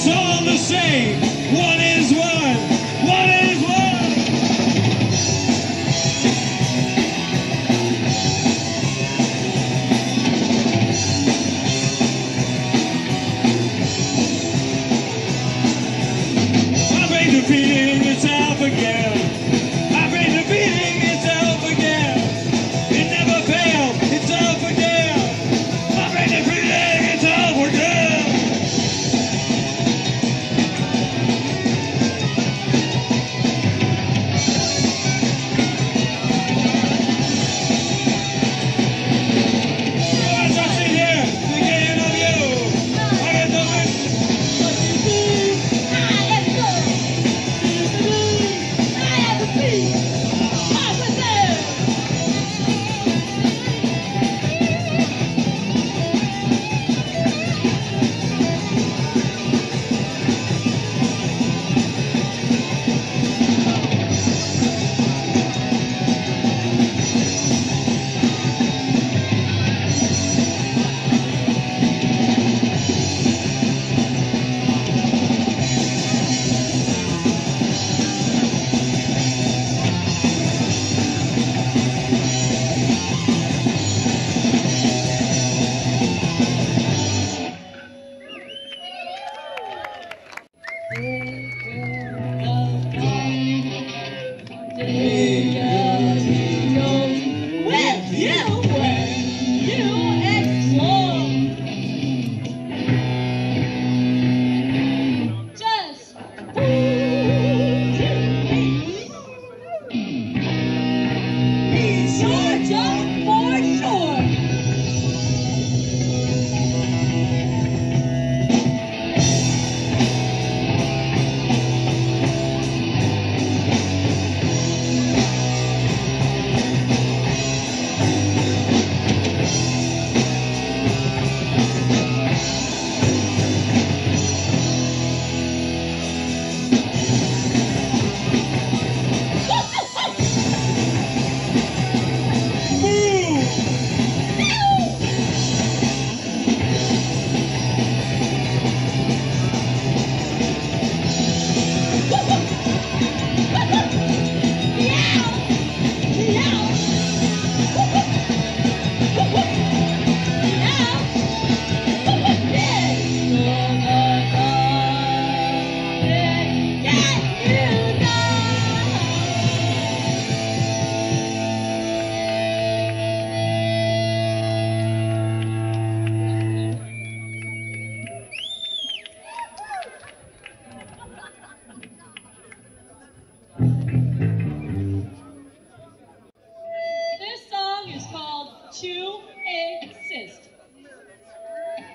It's all the same. One is one. One is one. I bring the beating itself again. I bring the beating itself again. It never fails itself again. I bring the beating itself again.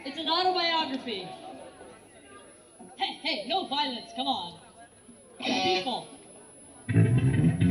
It's an autobiography. Hey, hey, no violence, come on. People. Hey, hey, hey.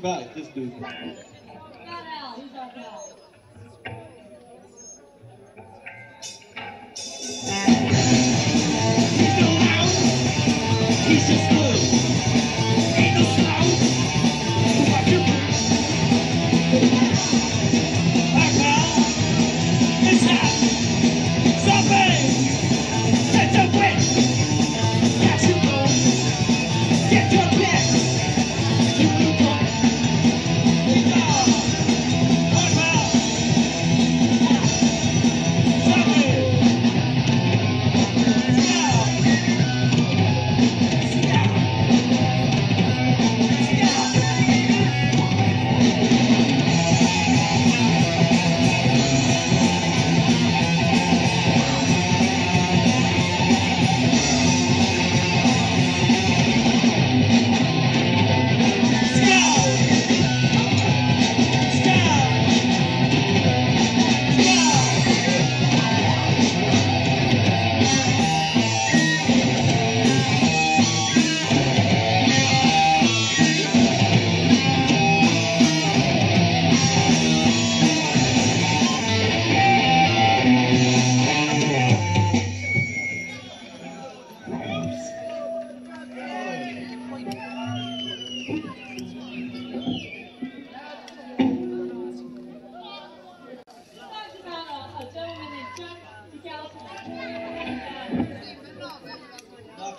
survived this dude. He's just blue. Ain't no slouch. Watch your back. Back out. It's hot. Somebody. Let the wind. Got you going. Get your back. You will go. It's all. One mile. Somebody.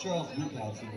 Charles Newcastle.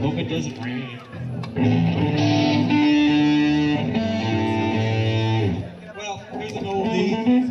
Hope it doesn't rain. Well, here's an oldie.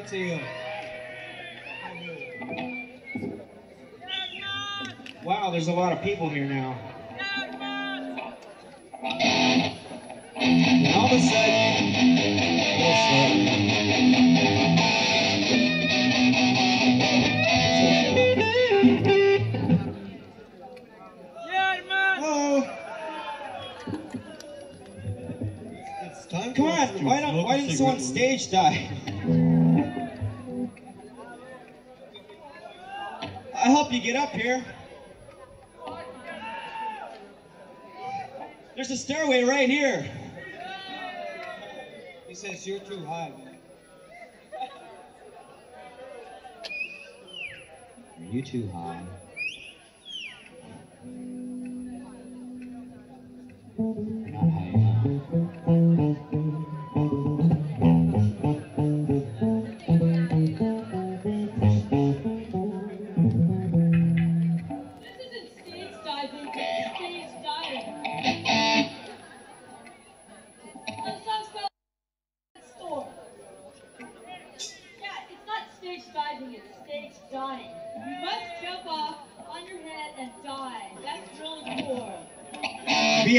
out to you. Wow, there's a lot of people here now. And all of a sudden, hello. It's time. Come on, why didn't someone stage dive? I'll help you get up here. There's a stairway right here. He says you're too high, man. Are you too high? You're not high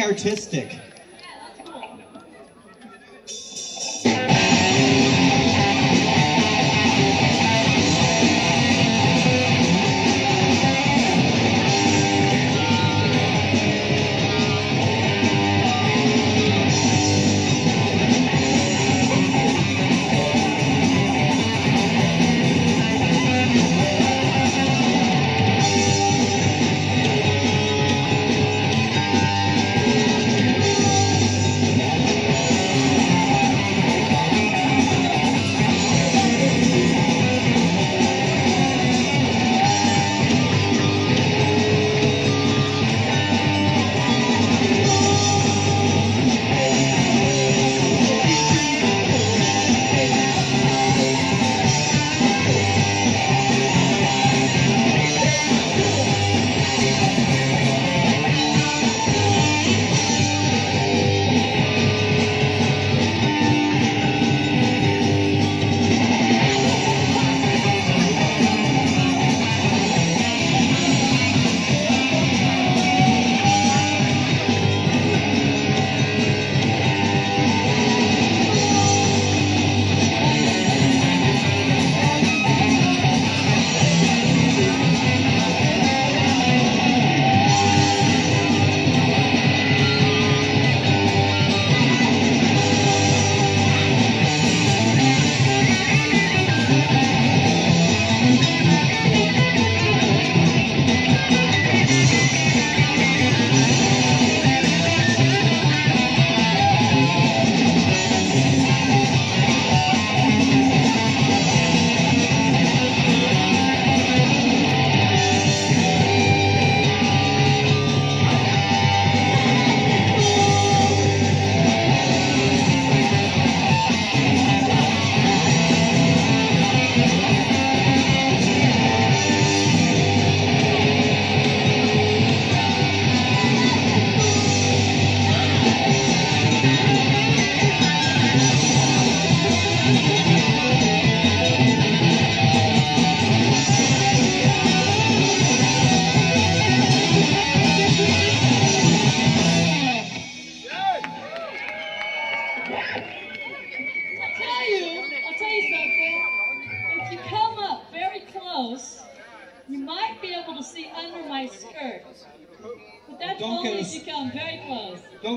artistic.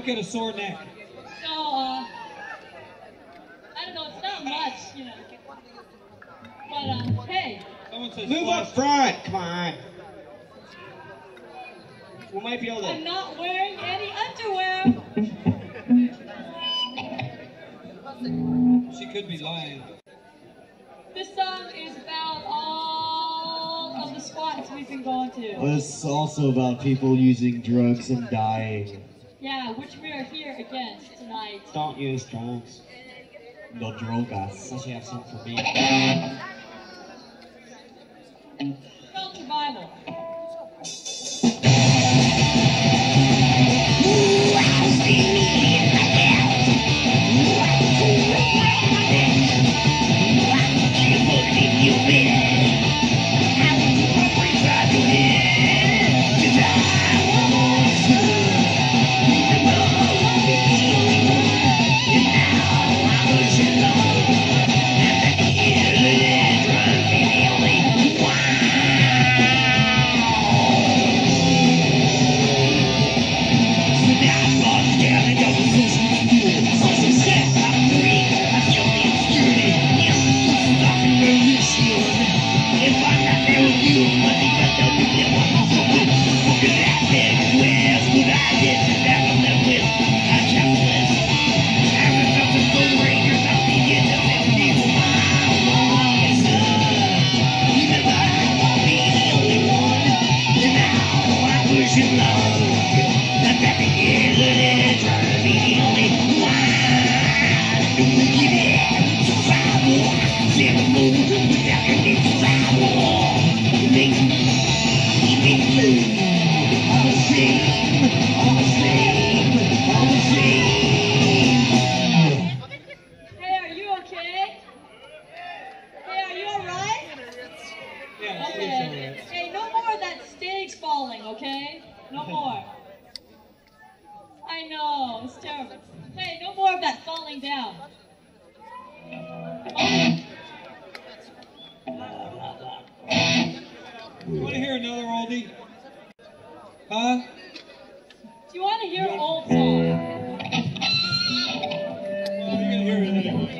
Get a sore neck. So, I don't know, it's not much, you know. But, hey. Someone says move up front, come on. We might be able to. I'm not wearing any underwear. She could be lying. This song is about all of the squats we've been going to. Well, it's also about people using drugs and dying. Yeah, which we are here against tonight. Don't use drugs. No drogas. Unless you have some for me. World survival. No more. I know, it's terrible. Hey, no more of that falling down. You want to hear another oldie? Huh? Do you want to hear an old song? Well, you're going to hear it anyway.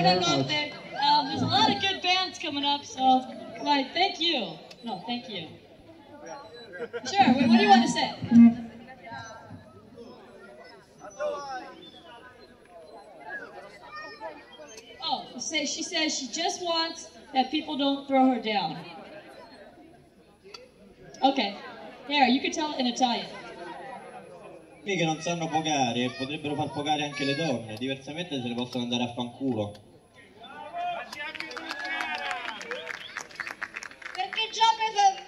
I think that there's a lot of good bands coming up, so, like, thank you. No, thank you. Sure, what do you want to say? Oh, she says she just wants that people don't throw her down. Okay. There, you can tell it in Italian. Mica non sanno pogare e potrebbero far pogare anche le donne, diversamente se le possono andare a fanculo. Perché già mi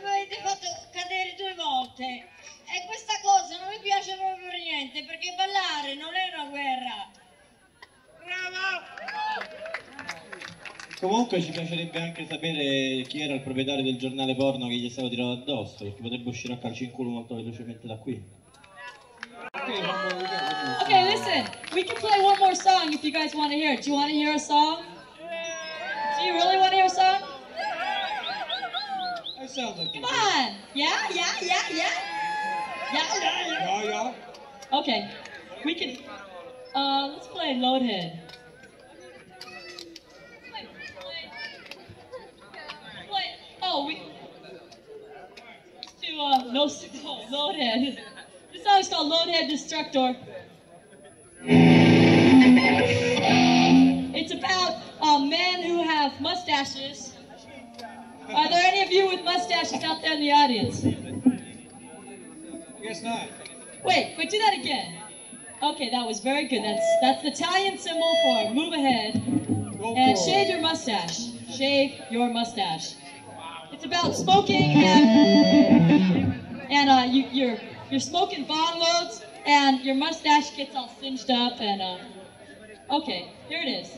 avete fatto cadere due volte e questa cosa non mi piace proprio per niente, perché ballare non è una guerra. Bravo! Comunque ci piacerebbe anche sapere chi era il proprietario del giornale porno che gli è stato tirato addosso, perché potrebbe uscire a calci in culo molto velocemente da qui. Okay, listen, we can play one more song if you guys want to hear it. Do you want to hear a song? Do you really want to hear a song? That sounds like Come on! Yeah, yeah, yeah, yeah? Yeah, yeah, yeah. Yeah, yeah. Okay, we can, let's play Loadhead. Loadhead. This song is called Loadhead Destructor. It's about men who have mustaches. Are there any of you with mustaches out there in the audience? Guess not. Wait, but do that again. Okay, that was very good. That's the Italian symbol for move ahead and shave your mustache. Shave your mustache. It's about smoking and you're smoking bong loads, and your mustache gets all singed up, and okay, here it is.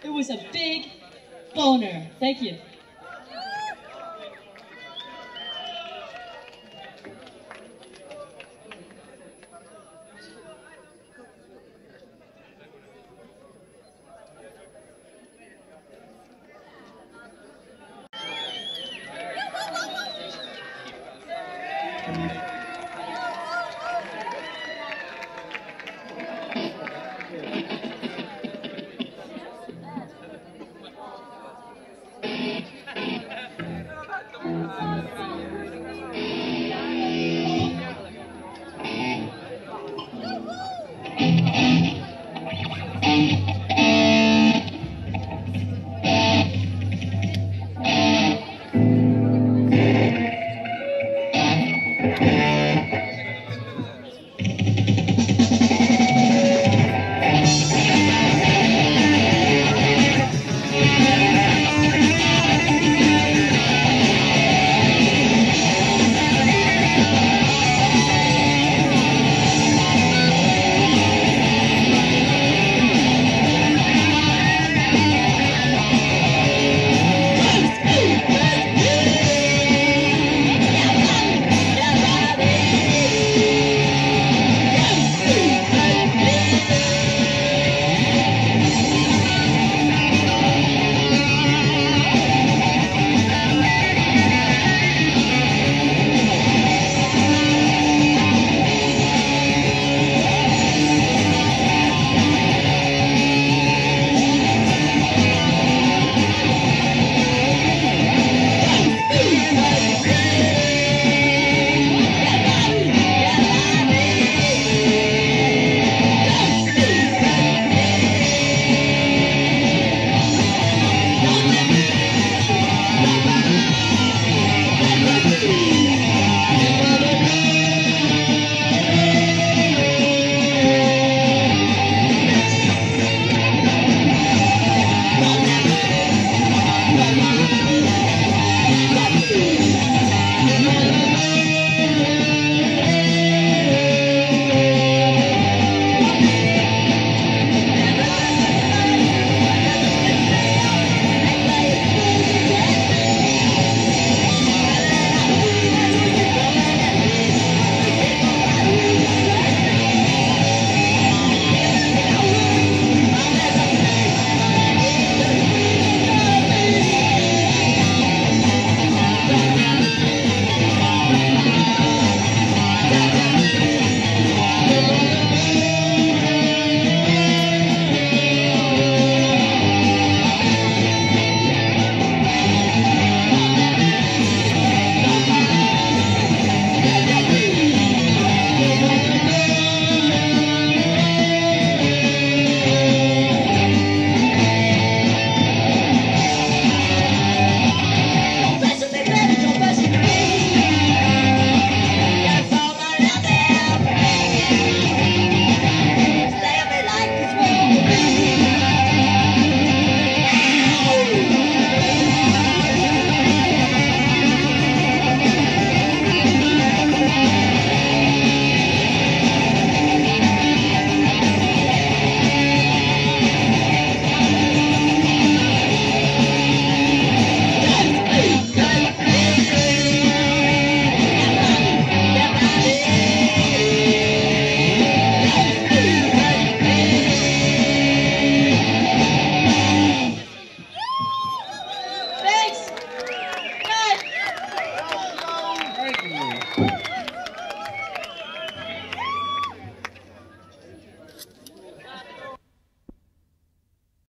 It was a big boner. Thank you.